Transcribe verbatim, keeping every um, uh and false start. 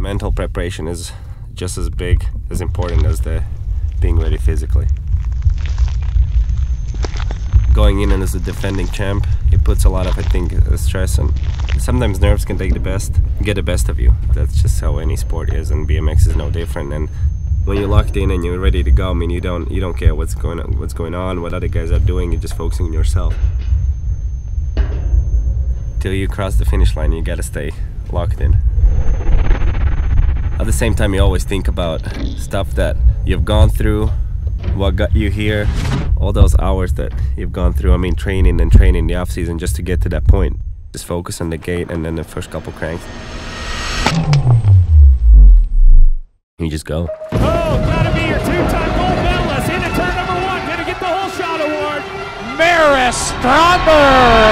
mental preparation is just as big, as important as the being ready physically. Going in and as a defending champ, it puts a lot of, I think, stress, and sometimes nerves can take the best, get the best of you. That's just how any sport is, and B M X is no different. And when you're locked in and you're ready to go, I mean, you don't you don't care what's going on, what's going on, what other guys are doing. You're just focusing on yourself. Till you cross the finish line, you gotta stay locked in. At the same time, you always think about stuff that you've gone through, what got you here. All those hours that you've gone through, I mean, training and training the off-season just to get to that point. Just focus on the gate and then the first couple cranks. You just go. Oh, glad to be your two-time gold medalist into turn number one. Gonna get the whole shot award. Maris Strombergs.